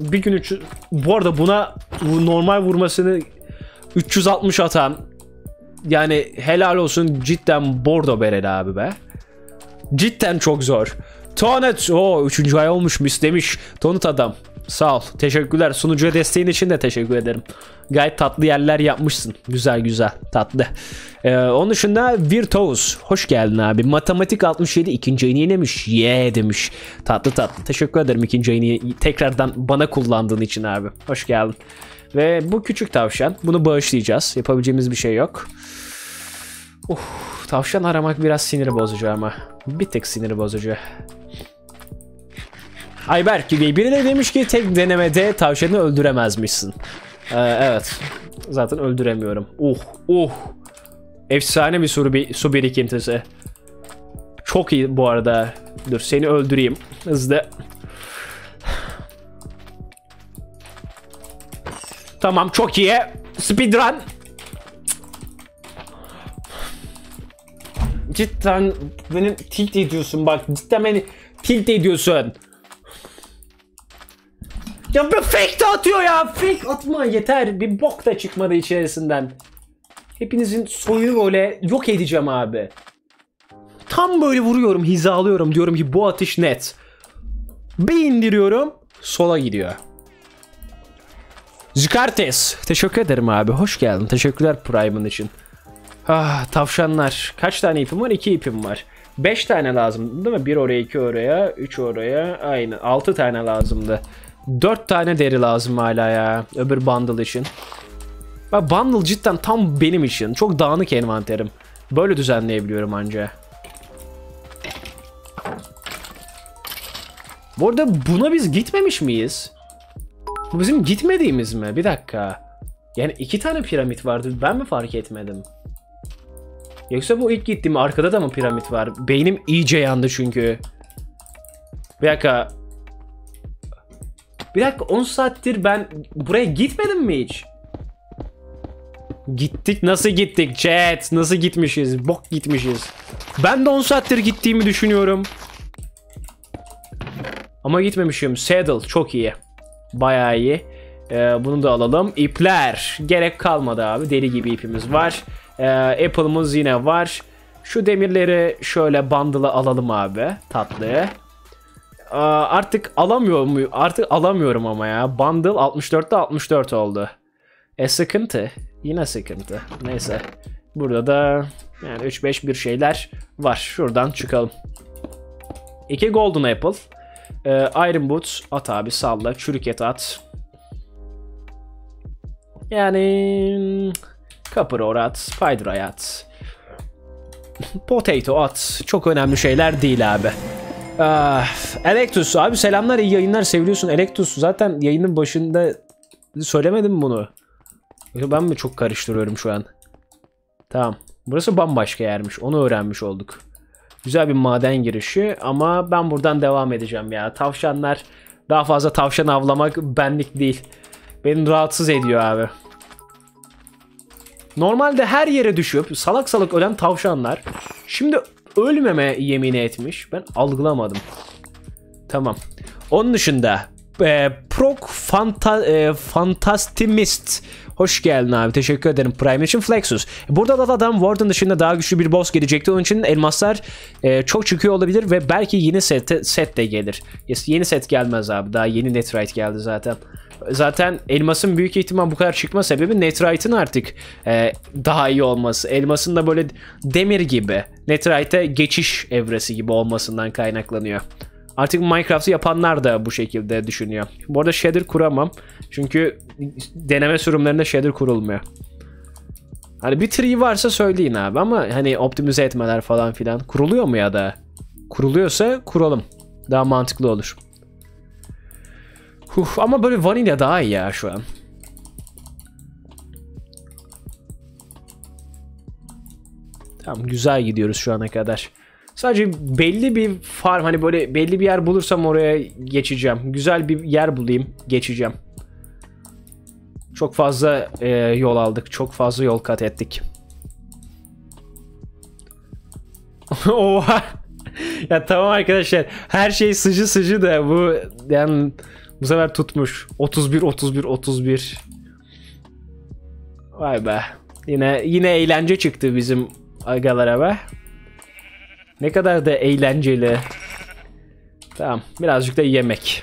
Bir gün bu arada buna normal vurmasını 360 atan, yani helal olsun, cidden bordo bereli abi be. Cidden çok zor. Tonet, o 3. ay olmuş mu istemiş. Tonet adam, sağ ol, teşekkürler. Sunucuya desteğin için de teşekkür ederim. Gayet tatlı yerler yapmışsın. Güzel güzel tatlı. Onun dışında Virtuos, hoş geldin abi. Matematik 67 2. ayını yenemiş. Yeah demiş. Tatlı tatlı. Teşekkür ederim 2. ayını tekrardan bana kullandığın için abi. Hoş geldin. Ve bu küçük tavşan, bunu bağışlayacağız. Yapabileceğimiz bir şey yok. Tavşan aramak biraz siniri bozucu ama. Bir tek siniri bozucu. Ayberk gibi biri de demiş ki tek denemede tavşanı öldüremezmişsin. Evet. Zaten öldüremiyorum. Efsane bir su birikintisi. Çok iyi bu arada. Dur seni öldüreyim. Hızlı. Tamam, çok iyi. Speedrun. Cidden beni tilt ediyorsun bak. Cidden beni tilt ediyorsun. Ya fake de atıyor ya. Fake atma yeter. Bir bok da çıkmadı içerisinden. Hepinizin soyunu böyle yok edeceğim abi. Tam böyle vuruyorum, hizalıyorum. Diyorum ki bu atış net. Bir indiriyorum. Sola gidiyor. Zikartes, teşekkür ederim abi. Hoş geldin. Teşekkürler Prime'ın için. Ah, tavşanlar. Kaç tane ipim var? 2 ipim var. 5 tane lazımdı değil mi? 1 oraya, 2 oraya, 3 oraya. Aynen. 6 tane lazımdı. 4 tane deri lazım hala ya. Öbür bundle için. Bak bundle cidden tam benim için. Çok dağınık envanterim. Böyle düzenleyebiliyorum anca. Bu arada buna biz gitmemiş miyiz? Bu bizim gitmediğimiz mi? Bir dakika. Yani 2 tane piramit vardı. Ben mi fark etmedim? Yoksa bu ilk gittiğim arkada da mı piramit var? Beynim iyice yandı çünkü. Bir dakika. Bir dakika, 10 saattir ben buraya gitmedim mi hiç? Gittik, nasıl gittik chat? Nasıl gitmişiz? Bok gitmişiz. Ben de 10 saattir gittiğimi düşünüyorum. Ama gitmemişim. Saddle çok iyi. Bayağı iyi. Bunu da alalım. İpler. Gerek kalmadı abi. Deli gibi ipimiz var. Apple'ımız yine var. Şu demirleri şöyle bundle'a alalım abi. Tatlı. Artık alamıyor muyum? Artık alamıyorum ama ya. Bundle 64'te 64 oldu. Sıkıntı. Yine sıkıntı. Neyse. Burada da yani 3-5 bir şeyler var. Şuradan çıkalım. 2 Golden Apple. Iron Boots at abi, salla. Çürük et at. Yani Copper Ore at. Spider at. Potato at. Çok önemli şeyler değil abi. Elektus abi selamlar, iyi yayınlar, seviyorsun Elektus. Zaten yayının başında söylemedim bunu. Ben mi çok karıştırıyorum şu an? Tamam. Burası bambaşka yermiş. Onu öğrenmiş olduk. Güzel bir maden girişi ama ben buradan devam edeceğim ya. Tavşanlar, daha fazla tavşan avlamak benlik değil. Beni rahatsız ediyor abi. Normalde her yere düşüp salak salak ölen tavşanlar şimdi ölmeme yemini etmiş. Ben algılamadım. Tamam. Onun dışında Pro Fanta, Fantastimist. Hoş geldin abi. Teşekkür ederim Prime için. Flexus. Burada da adam Warden dışında daha güçlü bir boss gelecekti. Onun için elmaslar çok çıkıyor olabilir ve belki yeni set de gelir. Yeni set gelmez abi. Daha yeni Netherite geldi zaten. Zaten elmasın büyük ihtimal bu kadar çıkma sebebi Netherite'ın artık daha iyi olması. Elmasın da böyle demir gibi Netherite'e geçiş evresi gibi olmasından kaynaklanıyor. Artık Minecraft'ı yapanlar da bu şekilde düşünüyor. Bu arada shader kuramam. Çünkü deneme sürümlerinde shader kurulmuyor. Hani bir tree varsa söyleyin abi ama hani optimize etmeler falan filan. Kuruluyor mu ya da? Kuruluyorsa kuralım. Daha mantıklı olur. Ama böyle vanilya daha iyi ya şu an. Tamam, güzel gidiyoruz şu ana kadar. Sadece belli bir farm, hani böyle belli bir yer bulursam oraya geçeceğim. Güzel bir yer bulayım, geçeceğim. Çok fazla yol aldık, çok fazla yol kat ettik. Oha! Ya tamam arkadaşlar, her şey sıcı sıcı da bu yani Bu sefer tutmuş. 31. Vay be. Yine eğlence çıktı bizim agalara be. Ne kadar da eğlenceli. Tamam, birazcık da yemek.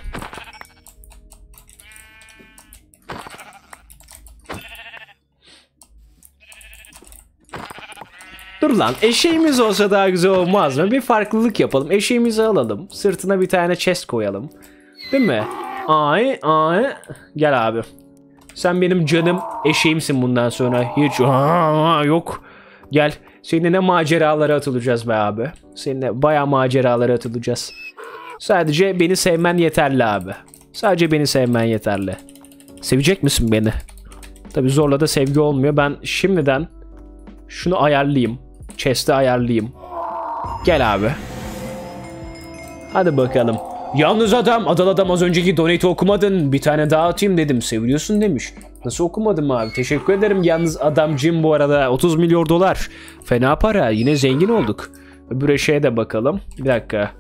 Dur lan, eşeğimiz olsa daha güzel olmaz mı? Bir farklılık yapalım. Eşeğimizi alalım. Sırtına bir tane chest koyalım. Değil mi? Ay. Gel abi. Sen benim canım eşeğimsin bundan sonra. Hiç yok. Gel. Seninle maceralara atılacağız be abi. Seninle bayağı maceralara atılacağız. Sadece beni sevmen yeterli abi. Sadece beni sevmen yeterli. Sevecek misin beni? Tabii zorla da sevgi olmuyor. Ben şimdiden şunu ayarlayayım. Chest'i ayarlayayım. Gel abi. Hadi bakalım. Yalnız adam, Adal adam az önceki donate'i okumadın. Bir tane daha atayım dedim. Seviyorsun demiş. Nasıl okumadım abi? Teşekkür ederim yalnız adamcığım bu arada. 30 milyon dolar. Fena para. Yine zengin olduk. Öbür şeye de bakalım. Bir dakika.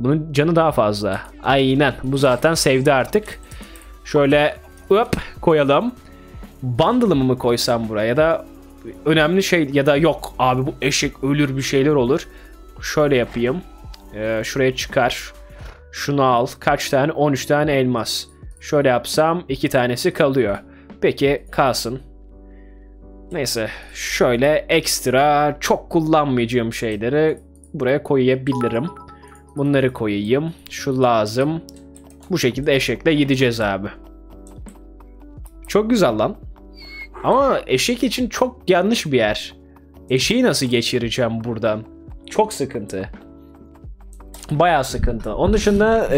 Bunun canı daha fazla. Aynen. Bu zaten sevdi artık. Şöyle hop koyalım. Bundle'ımı mı koysam buraya ya da önemli şey ya da yok. Abi bu eşek ölür, bir şeyler olur. Şöyle yapayım. Şuraya çıkar. Şunu al. Kaç tane? 13 tane elmas. Şöyle yapsam 2 tanesi kalıyor. Peki kalsın. Neyse. Şöyle ekstra çok kullanmayacağım şeyleri buraya koyabilirim. Bunları koyayım. Şu lazım. Bu şekilde eşekle gideceğiz abi. Çok güzel lan. Ama eşek için çok yanlış bir yer. Eşeği nasıl geçireceğim buradan? Çok sıkıntı. Bayağı sıkıntı. Onun dışında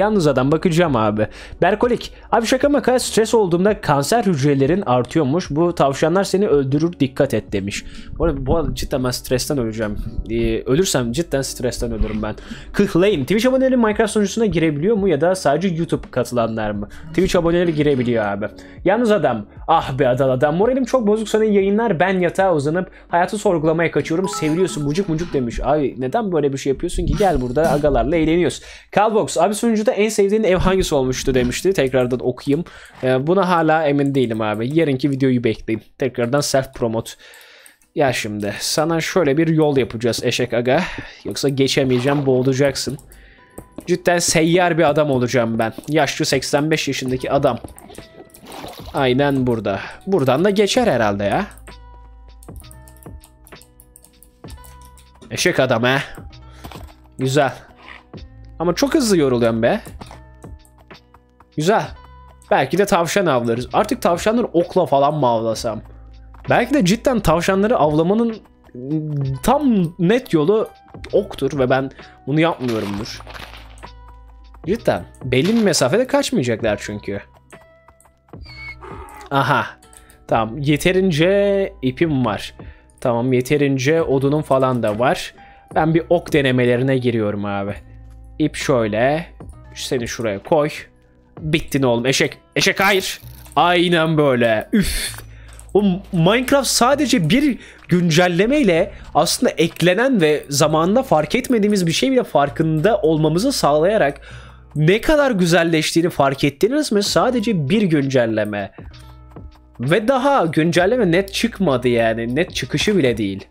yalnız adam bakacağım abi. Berkolik. Abi şaka maka, stres olduğumda kanser hücrelerin artıyormuş. Bu tavşanlar seni öldürür, dikkat et demiş. Bu arada cidden ben stresten öleceğim. Ölürsem cidden stresten ölürüm ben. Kıhlayım. Twitch aboneleri Minecraft sunucusuna girebiliyor mu ya da sadece YouTube katılanlar mı? Twitch aboneleri girebiliyor abi. Yalnız adam. Ah be Adal adam. Moralim çok bozuk, sana yayınlar. Ben yatağa uzanıp hayatı sorgulamaya kaçıyorum. Seviyorsun bucuk bucuk demiş. Ay neden böyle bir şey yapıyorsun ki? Gel buraya. Burada agalarla eğleniyoruz. Calbox abi, sunucuda en sevdiğin ev hangisi olmuştu demişti. Tekrardan okuyayım. Buna hala emin değilim abi. Yarınki videoyu bekleyin. Tekrardan self promote. Ya şimdi sana şöyle bir yol yapacağız eşek aga. Yoksa geçemeyeceğim, boğulacaksın. Cidden seyyar bir adam olacağım ben. Yaşlı 85 yaşındaki adam. Aynen burada. Buradan da geçer herhalde ya. Eşek adam he. Güzel. Ama çok hızlı yoruluyorum be. Güzel. Belki de tavşan avlarız. Artık tavşanları okla falan mı avlasam? Belki de cidden tavşanları avlamanın tam net yolu oktur ve ben bunu yapmıyorumdur. Cidden. Belli bir mesafede kaçmayacaklar çünkü. Aha. Tamam. Yeterince ipim var. Tamam. Yeterince odunum falan da var. Ben bir ok denemelerine giriyorum abi. İp şöyle. Seni şuraya koy. Bittin oğlum eşek. Eşek hayır. Aynen böyle. Üf. O Minecraft sadece bir güncellemeyle aslında eklenen ve zamanında fark etmediğimiz bir şey bile farkında olmamızı sağlayarak ne kadar güzelleştiğini fark ettiniz mi? Sadece bir güncelleme. Ve daha güncelleme net çıkmadı yani. Net çıkışı bile değil.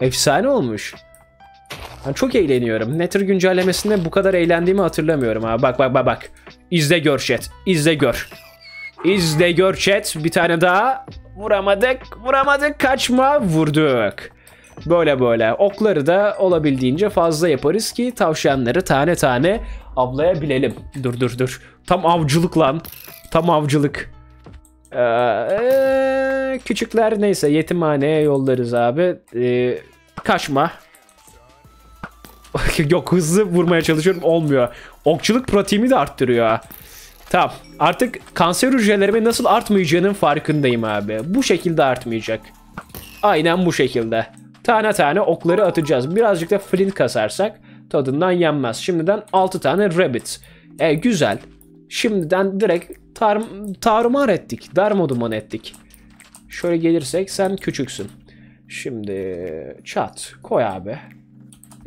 Efsane olmuş. Ben çok eğleniyorum. Nether güncellemesinde bu kadar eğlendiğimi hatırlamıyorum abi. Bak. İzle gör chat. İzle gör. İzle gör chat. Bir tane daha. Vuramadık. Kaçma. Vurduk. Böyle. Okları da olabildiğince fazla yaparız ki tavşanları tane tane avlayabilelim. Dur. Tam avcılık lan. Tam avcılık. Küçükler neyse yetimhaneye yollarız abi. Kaçma. Yok, hızlı vurmaya çalışıyorum, olmuyor. Okçuluk pratiğimi de arttırıyor. Tamam, artık kanser hücrelerimin nasıl artmayacağının farkındayım abi. Bu şekilde artmayacak. Aynen bu şekilde. Tane tane okları atacağız. Birazcık da flint kasarsak tadından yenmez. Şimdiden 6 tane rabbit. Güzel. Şimdiden direkt tarumar ettik. Darmaduman ettik. Şöyle gelirsek sen küçüksün. Şimdi çat koy abi.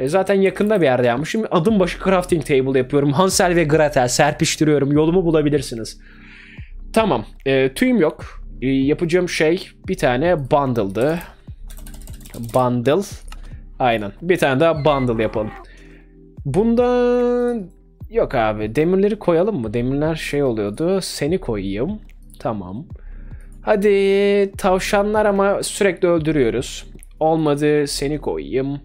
Zaten yakında bir yerde yapmışım. Adım başı crafting table yapıyorum. Hansel ve Gretel serpiştiriyorum. Yolumu bulabilirsiniz. Tamam. Tüyüm yok. Yapacağım şey bir tane bundle'dı. Bundle. Aynen. Bir tane daha bundle yapalım. Bundan yok abi. Demirleri koyalım mı? Demirler şey oluyordu. Seni koyayım. Tamam. Hadi tavşanlar ama sürekli öldürüyoruz. Olmadı seni koyayım.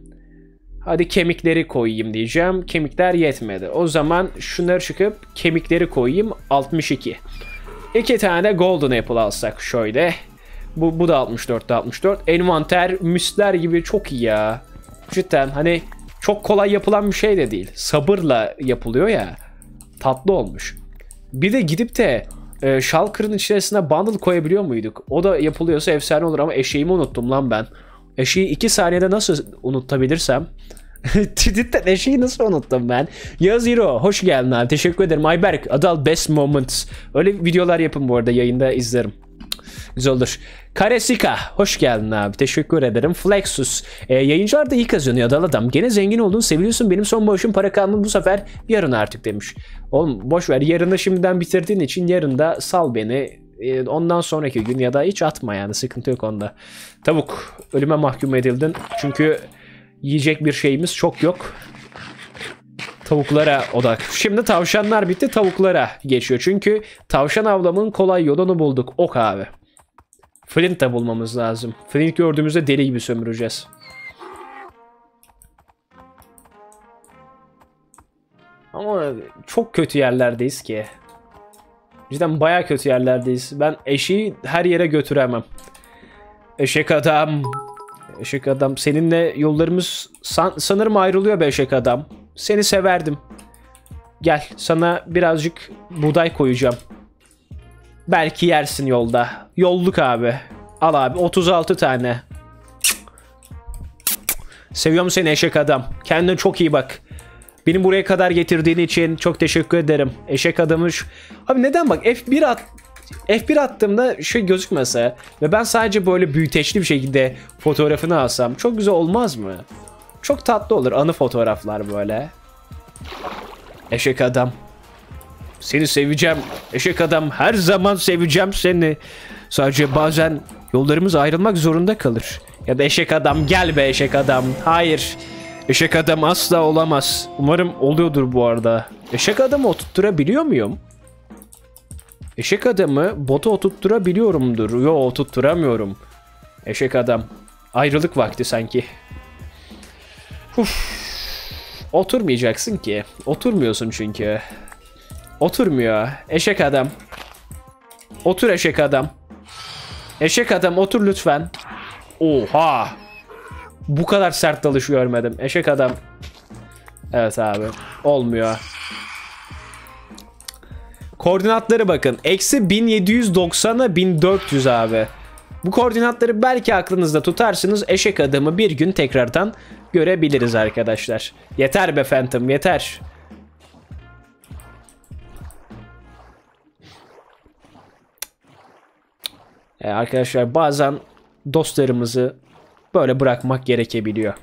Hadi kemikleri koyayım diyeceğim. Kemikler yetmedi. O zaman şunları çıkıp kemikleri koyayım. 62. 2 tane golden apple alsak şöyle. Bu da 64'te 64. Envanter müsler gibi çok iyi ya. Cidden hani çok kolay yapılan bir şey de değil. Sabırla yapılıyor ya. Tatlı olmuş. Bir de gidip de Shulker'ın içerisine bundle koyabiliyor muyduk? O da yapılıyorsa efsane olur ama eşeğimi unuttum lan ben. Eşeği 2 saniyede nasıl unutabilirsem. Cidden eşeği nasıl unuttum ben? Yaz Hero hoş geldin abi. Teşekkür ederim. Ayberk Adal best moments. Öyle videolar yapın bu arada. Yayında izlerim. Güzel olur. Karesika hoş geldin abi. Teşekkür ederim. Flexus. Yayıncılar da iyi kazanıyor Adal adam. Gene zengin olduğunu seviyorsun. Benim son boşum para kalmadı bu sefer. Yarın artık demiş. Oğlum boş ver. Yarını şimdiden bitirdiğin için yarın da sal beni. Ondan sonraki gün ya da hiç atma yani. Sıkıntı yok onda. Tavuk. Ölüme mahkum edildin. Çünkü yiyecek bir şeyimiz çok yok. Tavuklara odak. Şimdi tavşanlar bitti. Tavuklara geçiyor. Çünkü tavşan avlamının kolay yolunu bulduk. Ok abi. Flint de bulmamız lazım. Flint gördüğümüzde deli gibi sömüreceğiz. Ama çok kötü yerlerdeyiz ki. Cidden bayağı kötü yerlerdeyiz. Ben eşeği her yere götüremem. Eşek adam. Eşek adam. Seninle yollarımız sanırım ayrılıyor be eşek adam. Seni severdim. Gel sana birazcık buğday koyacağım. Belki yersin yolda. Yolluk abi. Al abi 36 tane. Seviyorum seni eşek adam. Kendine çok iyi bak. Beni buraya kadar getirdiğin için çok teşekkür ederim. Eşek adamış. Abi neden bak F1 attığımda şey gözükmese ve ben sadece böyle büyüteçli bir şekilde fotoğrafını alsam çok güzel olmaz mı? Çok tatlı olur anı fotoğraflar böyle. Eşek adam. Seni seveceğim. Eşek adam her zaman seveceğim seni. Sadece bazen yollarımız ayrılmak zorunda kalır. Ya da eşek adam gel be eşek adam. Hayır. Eşek adam asla olamaz. Umarım oluyordur bu arada. Eşek adamı oturtturabiliyor muyum? Eşek adamı botu oturtturabiliyorumdur. Yo oturtturamıyorum. Eşek adam. Ayrılık vakti sanki. Uf. Oturmayacaksın ki. Oturmuyorsun çünkü. Oturmuyor. Eşek adam. Otur eşek adam. Eşek adam otur lütfen. Oha. Bu kadar sert dalış görmedim. Eşek adam. Evet abi. Olmuyor. Koordinatları bakın. Eksi 1790'a 1400 abi. Bu koordinatları belki aklınızda tutarsınız. Eşek adamı bir gün tekrardan görebiliriz arkadaşlar. Yeter be Phantom yeter. Arkadaşlar bazen dostlarımızı böyle bırakmak gerekebiliyor.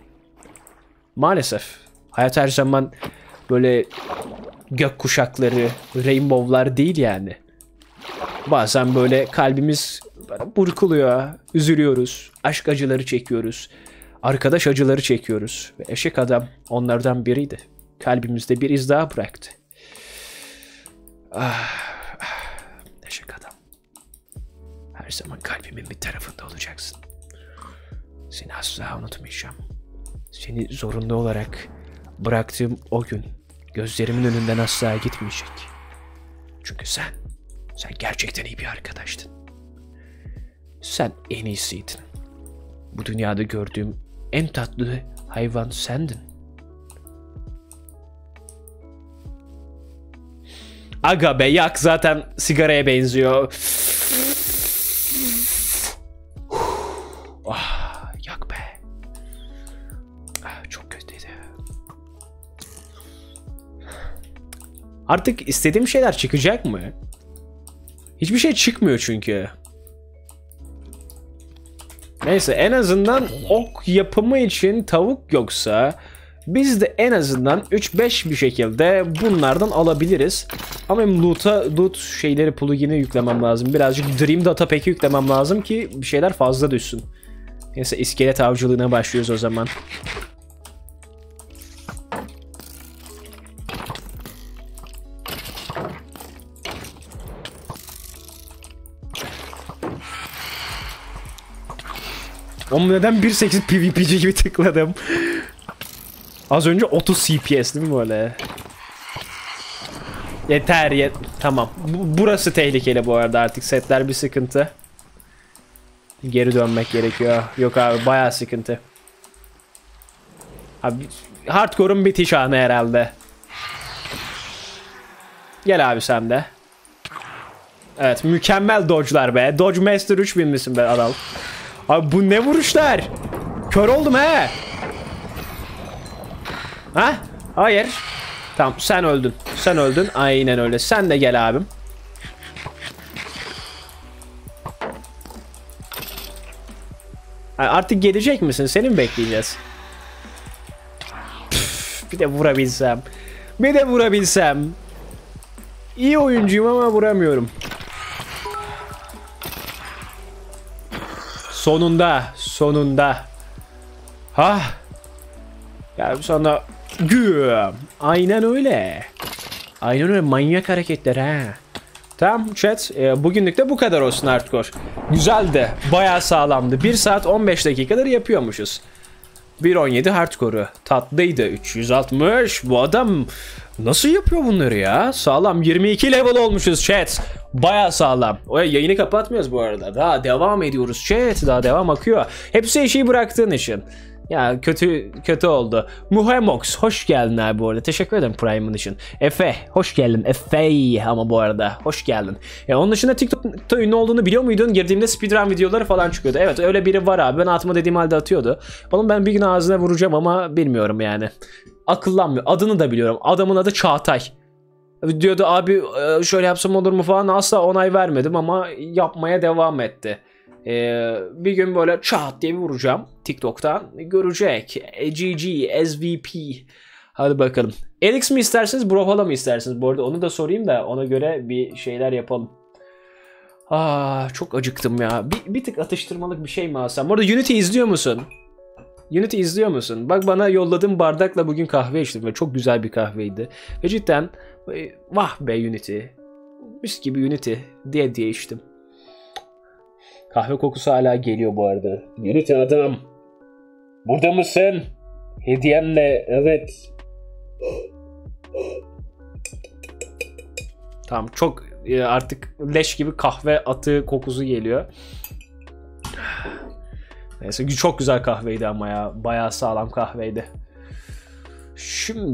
Maalesef. Hayat her zaman böyle gök kuşakları, rainbowlar değil yani. Bazen böyle kalbimiz burkuluyor, üzülüyoruz, aşk acıları çekiyoruz, arkadaş acıları çekiyoruz. Ve eşek adam onlardan biriydi. Kalbimizde bir iz daha bıraktı. Eşek adam. Her zaman kalbimin bir tarafında olacaksın. Seni asla unutmayacağım. Seni zorunda olarak bıraktığım o gün gözlerimin önünden asla gitmeyecek. Çünkü sen gerçekten iyi bir arkadaştın. Sen en iyisiydin. Bu dünyada gördüğüm en tatlı hayvan sendin. Aga be yak zaten sigaraya benziyor. Artık istediğim şeyler çıkacak mı? Hiçbir şey çıkmıyor çünkü. Neyse en azından ok yapımı için tavuk yoksa Biz de en azından 3-5 bir şekilde bunlardan alabiliriz. Ama benim loot şeyleri, plugin'e yüklemem lazım. Birazcık Dream Data Pack'e yüklemem lazım ki bir şeyler fazla düşsün. Neyse, iskelet avcılığına başlıyoruz o zaman. Oğlum neden 1.8 PvP'ci gibi tıkladım? Az önce 30 CPS değil mi böyle? Yeter yet. Tamam. Burası tehlikeli bu arada artık. Setler bir sıkıntı. Geri dönmek gerekiyor. Yok abi, bayağı sıkıntı. Abi hardcore'un bitiş anı herhalde. Gel abi sen de. Evet, mükemmel dodge'lar be. Dodge Master 3000 misin be Adal? Abi bu ne vuruşlar? Kör oldum he. Ha? Hayır. Tamam, sen öldün. Sen öldün. Aynen öyle. Sen de gel abim. Artık gelecek misin? Seni mi bekleyeceğiz? Püf, bir de vurabilsem. Bir de vurabilsem. İyi oyuncuyum ama vuramıyorum. Sonunda. Sonunda. Ha? Ya sonra güm. Aynen öyle. Aynen öyle, manyak hareketler ha. Tamam chat, bugünlük de bu kadar olsun hardcore. Güzeldi. Bayağı sağlamdı. 1 saat 15 dakikadır yapıyormuşuz. 1.17 hardcore'u. Tatlıydı. 360. Bu adam nasıl yapıyor bunları ya? Sağlam. 22 level olmuşuz chat. Bayağı sağlam. O yayını kapatmıyoruz bu arada. Daha devam ediyoruz chat. Daha devam akıyor. Hepsi işi bıraktığın için. Ya kötü oldu. Muhemox hoş geldin abi bu arada. Teşekkür ederim Prime'ın için. Efe hoş geldin. Efe ama bu arada hoş geldin. Ya onun dışında TikTok'ta ünlü olduğunu biliyor muydun? Girdiğimde speedrun videoları falan çıkıyordu. Evet öyle biri var abi. Ben atma dediğim halde atıyordu. Oğlum ben bir gün ağzına vuracağım ama bilmiyorum yani. Akıllanmıyor. Adını da biliyorum. Adamın adı Çağatay. Diyordu abi şöyle yapsam olur mu falan. Asla onay vermedim ama yapmaya devam etti. Bir gün böyle çat diye vuracağım TikTok'tan, görecek. GG, SVP. Hadi bakalım. Elix mi istersiniz, Brawlhalla mı istersiniz? Bu arada onu da sorayım da ona göre bir şeyler yapalım. Aa, çok acıktım ya. Bir tık atıştırmalık bir şey mi alsam? Bu arada Unity izliyor musun? Unity izliyor musun? Bak, bana yolladığın bardakla bugün kahve içtim ve çok güzel bir kahveydi. Ve cidden vah be Unity. Mis gibi Unity diye içtim. Kahve kokusu hala geliyor bu arada. Unity adam. Burada mısın? Hediyemle, evet. Tamam, çok artık leş gibi kahve atığı kokusu geliyor. Neyse, çok güzel kahveydi ama ya. Bayağı sağlam kahveydi. Şimdi